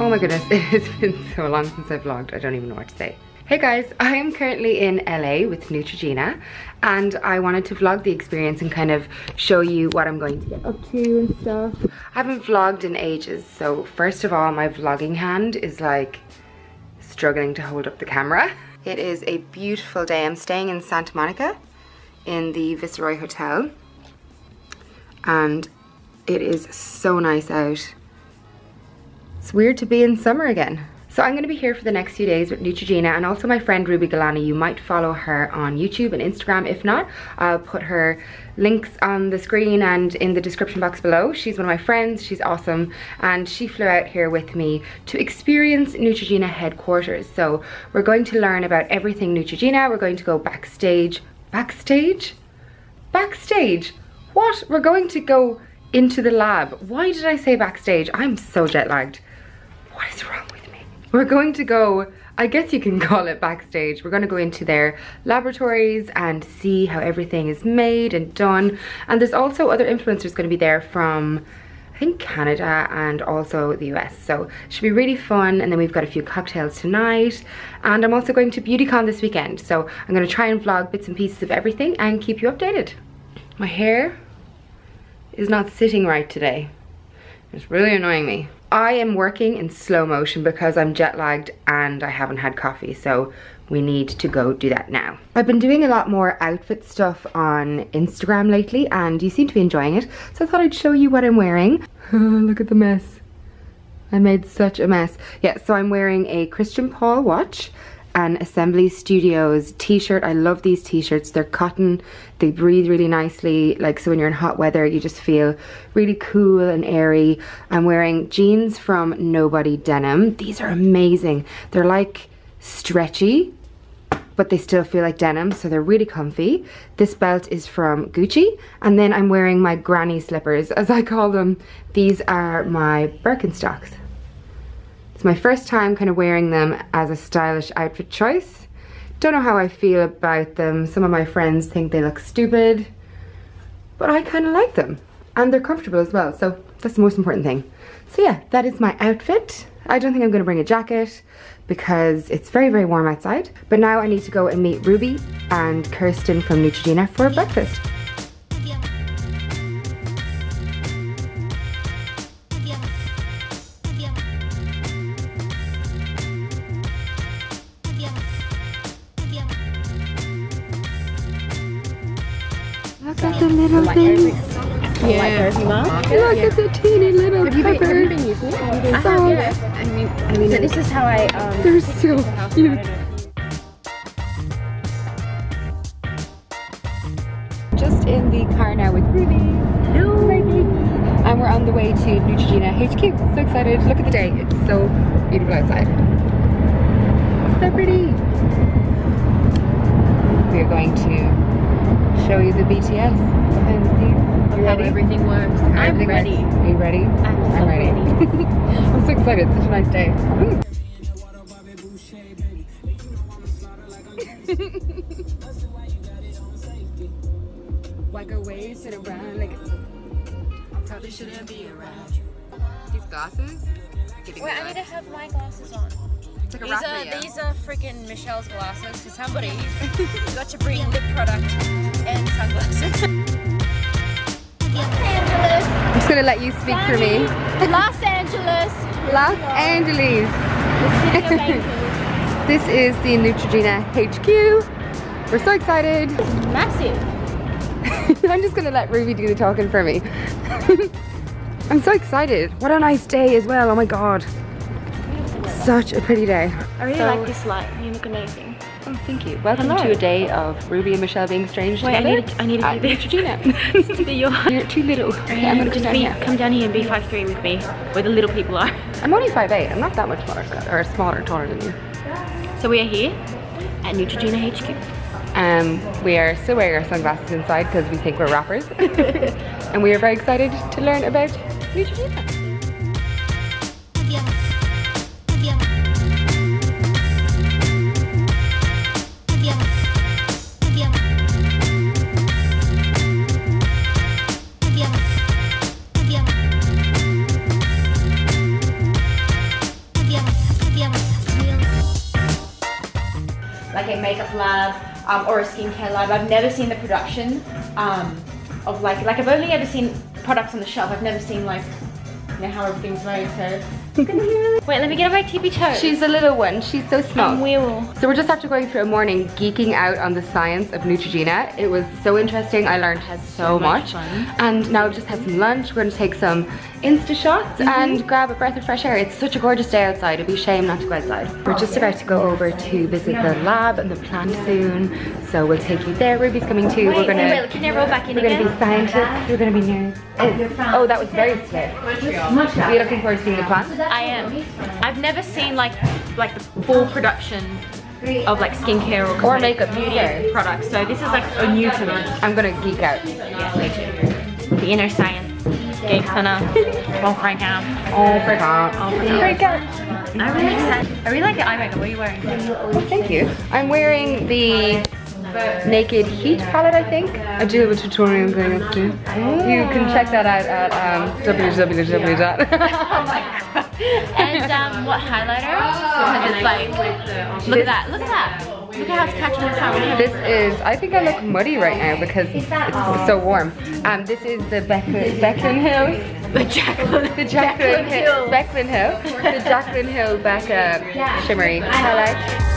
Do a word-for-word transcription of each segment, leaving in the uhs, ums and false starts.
Oh my goodness, it has been so long since I've vlogged, I don't even know what to say. Hey guys, I am currently in L A with Neutrogena, and I wanted to vlog the experience and kind of show you what I'm going to get up to and stuff. I haven't vlogged in ages, so first of all, my vlogging hand is like struggling to hold up the camera. It is a beautiful day. I'm staying in Santa Monica in the Viceroy Hotel, and it is so nice out. It's weird to be in summer again. So I'm going to be here for the next few days with Neutrogena and also my friend Ruby Golani. You might follow her on YouTube and Instagram. If not, I'll put her links on the screen and in the description box below. She's one of my friends. She's awesome. And she flew out here with me to experience Neutrogena headquarters. So we're going to learn about everything Neutrogena. We're going to go backstage. Backstage? Backstage? What? We're going to go into the lab. Why did I say backstage? I'm so jet lagged. What is wrong with me? We're going to go, I guess you can call it backstage. We're going to go into their laboratories and see how everything is made and done. And there's also other influencers going to be there from, I think, Canada and also the U S. So it should be really fun. And then we've got a few cocktails tonight. And I'm also going to BeautyCon this weekend. So I'm going to try and vlog bits and pieces of everything and keep you updated. My hair is not sitting right today. It's really annoying me. I am working in slow motion because I'm jet lagged and I haven't had coffee, so we need to go do that now. I've been doing a lot more outfit stuff on Instagram lately and you seem to be enjoying it, so I thought I'd show you what I'm wearing. Look at the mess. I made such a mess. Yeah, so I'm wearing a Christian Paul watch, an Assembly Studios t-shirt. I love these t-shirts. They're cotton, they breathe really nicely, like, so when you're in hot weather you just feel really cool and airy. I'm wearing jeans from Nobody Denim. These are amazing. They're like stretchy but they still feel like denim, so they're really comfy. This belt is from Gucci, and then I'm wearing my granny slippers, as I call them. These are my Birkenstocks. My first time kind of wearing them as a stylish outfit choice. Don't know how I feel about them. Some of my friends think they look stupid, but I kind of like them. And they're comfortable as well, so that's the most important thing. So yeah, that is my outfit. I don't think I'm gonna bring a jacket because it's very, very warm outside. But now I need to go and meet Ruby and Kirsten from Neutrogena for breakfast. Look at the little things. Yeah. Look at the teeny little cupboard. I mean, I mean, so this is how I. Um, They're so cute. Just in the car now with Ruby. Hello. And we're on the way to Neutrogena H Q. So excited! Look at the day. It's so beautiful outside. It's so pretty. We're going to show you the B T S and see how everything works. I'm everything ready. Works. Are you ready? I'm, I'm so ready. ready. I'm so excited. It's such a nice day. These glasses? Wait, I need to have my glasses on. Like these, are, yeah. these are freaking Michelle's glasses, because somebody got to bring the product and sunglasses. Los Angeles. I'm just going to let you speak Danny. for me. Los Angeles. Los Angeles. The city of angels. This is the Neutrogena H Q. We're so excited. This is massive. I'm just going to let Ruby do the talking for me. I'm so excited. What a nice day as well. Oh my god. Such a pretty day. I really so, like this light. You look amazing. Oh, thank you. Welcome Hello. to a day of Ruby and Michelle being strange Wait, together. Wait, I need to, I need to be Neutrogena. You're too little. Okay, I'm gonna just down be, here. Come down here and be five three with me, where the little people are. I'm only five eight. I'm not that much taller, or smaller, taller than you. So we are here at Neutrogena H Q. Um, we are still wearing our sunglasses inside because we think we're rappers, and we are very excited to learn about Neutrogena. like a makeup lab um, or a skincare lab. I've never seen the production um, of like, like I've only ever seen products on the shelf. I've never seen like, you know, how everything's made, so. Wait, let me get my T B toe. She's a little one. She's so small. We will. So we're just after going through a morning geeking out on the science of Neutrogena. It was so interesting. I learned so, so much. much. And now we've just had some lunch. We're going to take some Insta shots mm-hmm. and grab a breath of fresh air. It's such a gorgeous day outside. It'd be a shame not to go outside. We're just about to go over to visit the lab and the plant soon. So we'll take you there. Ruby's coming too. Wait, we're gonna. Wait, can I roll back in? We're again? gonna be scientists. We're gonna be nerds. Oh, oh, that was very slick. Are you looking forward to seeing the plants? I am. I've never seen like like the full production of like skincare or, or makeup beauty yeah. products. So this is like a new to me. I'm gonna geek out. Yeah, me too. The inner science. Geek center. All freak out. All freak out. All freak out. I'm really excited. I really like the eye makeup. What are you wearing? Oh, thank you. I'm wearing the Naked Heat palette, I think. I do have a tutorial I'm going up to. You can check that out at um, w w w dot Oh my god. And um, what highlighter? Because it's like, look at that, look at that. Look at how it's catching the sun. This is, I think I look muddy right now because it's so warm. Um, this is the Bec and Hill. The Jaclyn, the Jaclyn Hill. Jaclyn Hill. The Jaclyn Hill Becca Shimmery Highlight.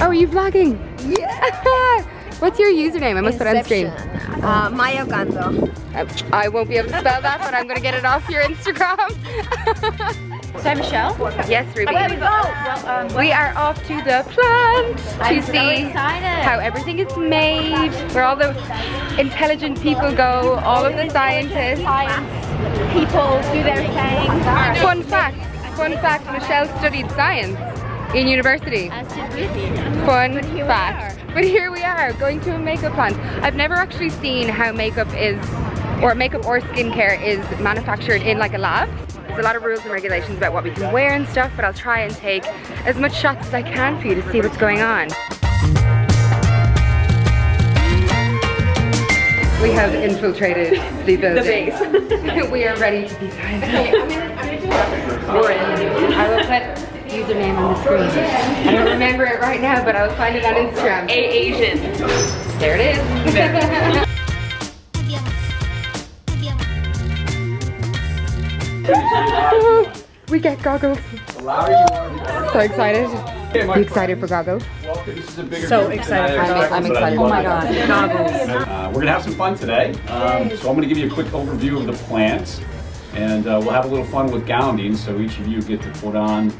Oh, are you vlogging? Yeah! What's your username? I must Inception. put it on screen. Uh, Mai Ocando. I won't be able to spell that, but I'm going to get it off your Instagram. So, Michelle? Yes, Ruby. Where we go? Well, um, we are off to the plant I'm to so see excited. how everything is made, where all the intelligent people go, all of the scientists. People do their thing. Fun fact, fun fact, Michelle studied science. In university. As did Ruby. Fun but fact. But here we are, going to a makeup plant. I've never actually seen how makeup is, or makeup or skincare is manufactured in like a lab. There's a lot of rules and regulations about what we can wear and stuff, but I'll try and take as much shots as I can for you to see what's going on. We have infiltrated the building. The base. We are ready to be scientists. I will put username on the screen. I don't remember it right now, but I will find it on Instagram. A Asian. There it is. There. We get goggles. So excited. You excited for goggles? So excited. I'm, I'm excited. Oh my god. Goggles. Uh, we're gonna have some fun today. Um, so I'm gonna give you a quick overview of the plants, and uh, we'll have a little fun with gowning. So each of you get to put on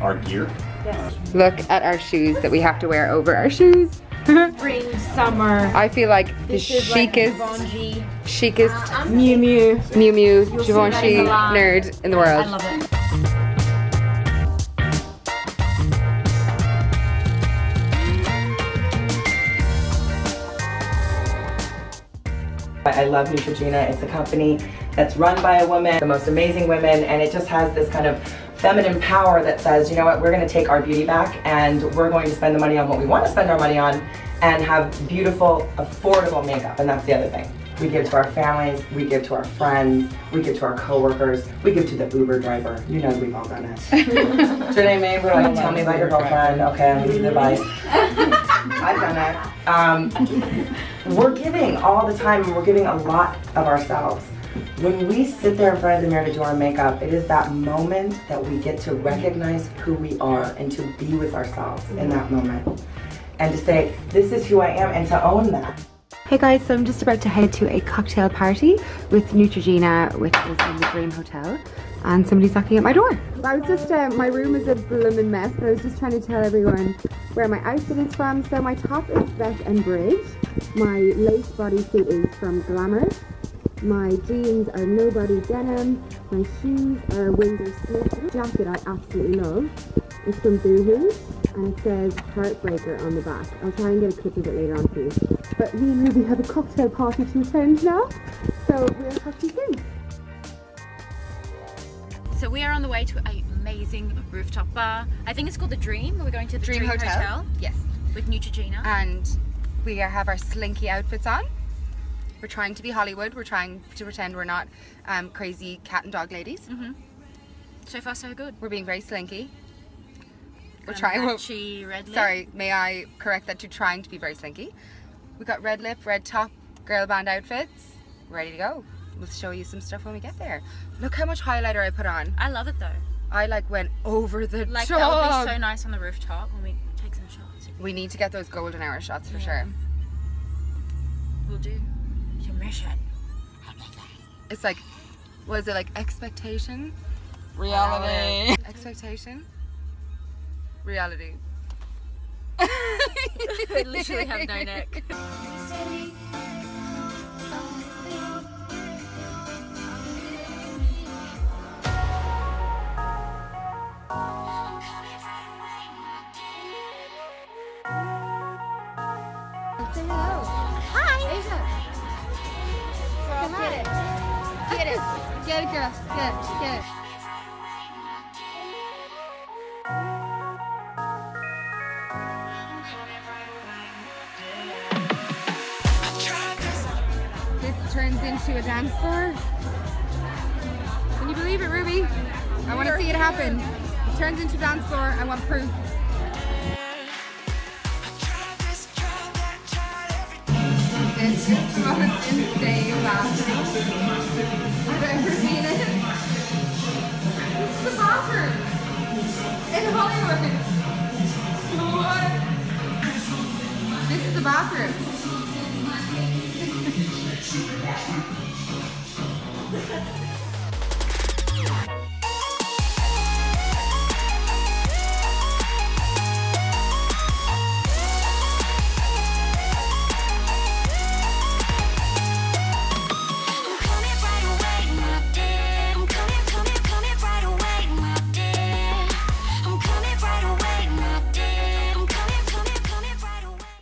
our gear. Yes. Uh, Look at our shoes that we have to wear over our shoes. Spring, summer. I feel like this the chicest, like chicest, uh, Miu Miu, Miu Miu, Givenchy nerd in the world. I love it. I love Neutrogena. It's a company that's run by a woman, the most amazing women, and it just has this kind of feminine power that says, you know what, we're going to take our beauty back and we're going to spend the money on what we want to spend our money on and have beautiful, affordable makeup. And that's the other thing. We give to our families, we give to our friends, we give to our coworkers, we give to the Uber driver. You know we've all done it. Janae Mae, we're like, tell me about your girlfriend. Okay, I'm gonna give you advice. I've done that. Um, we're giving all the time, and we're giving a lot of ourselves. When we sit there in front of the mirror to do our makeup, it is that moment that we get to recognize who we are and to be with ourselves in that moment. And to say, this is who I am, and to own that. Hey guys, so I'm just about to head to a cocktail party with Neutrogena, which is in the Dream Hotel, and somebody's knocking at my door. I was just, uh, my room is a bloomin' mess, but I was just trying to tell everyone where my outfit is from. So my top is Bec and Bridge, my lace bodysuit is from Glamour, my jeans are Nobody Denim, my shoes are Windsor Smith. Jacket I absolutely love. It's from Boohoo, and it says Heartbreaker on the back. I'll try and get a clip of it later on for you. But me and Ruby have a cocktail party to attend now, so we'll talk to you soon. So we are on the way to an amazing rooftop bar. I think it's called The Dream. We're going to the Dream, Dream Hotel. Hotel. Yes. With Neutrogena. And we have our slinky outfits on. We're trying to be Hollywood. We're trying to pretend we're not um, crazy cat and dog ladies. Mm-hmm. So far, so good. We're being very slinky. We're um, trying. Patchy red lip. Sorry, may I correct that to trying to be very slinky. We got red lip, red top, girl band outfits. Ready to go. We'll show you some stuff when we get there. Look how much highlighter I put on. I love it though. I like went over the like, top. Like that would be so nice on the rooftop when we take some shots. We need to get those golden hour shots for yeah. sure. We'll do. Your mission. It's like, what is it like? Expectation? Reality. Uh, expectation? Reality. I literally have no neck. Get it, get it, girls, get it, get it. This turns into a dance floor. Can you believe it, Ruby? I want to see it happen. It turns into a dance floor. I want proof. It's the most insane bathroom I've ever seen it. This is the bathroom in Hollywood. What? This is the bathroom.